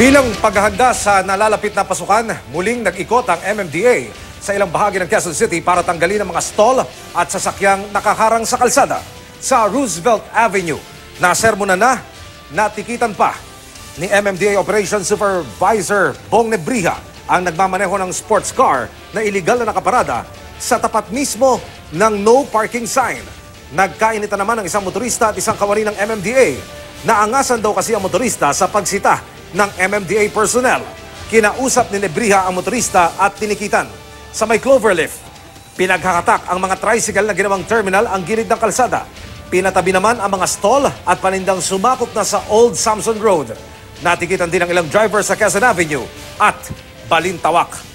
Bilang paghahanda sa nalalapit na pasukan, muling nag-ikot ang MMDA sa ilang bahagi ng Quezon City para tanggalin ang mga stall at sasakyang nakaharang sa kalsada. Sa Roosevelt Avenue, nasermona na, natikitan pa ni MMDA Operations Supervisor Bong Nebrija ang nagmamaneho ng sports car na iligal na nakaparada sa tapat mismo ng no parking sign. Nagkainitan naman ang isang motorista at isang kawani ng MMDA. Naangasan daw kasi ang motorista sa pagsita ng MMDA personnel. Kinausap ni Nebrija ang motorista at tinikitan. Sa may Cloverleaf, pinagkakatak ang mga tricycle na ginawang terminal ang gilid ng kalsada. Pinatabi naman ang mga stall at panindang sumakop na sa Old Samson Road. Natikitan din ang ilang driver sa Quezon Avenue at Balintawak.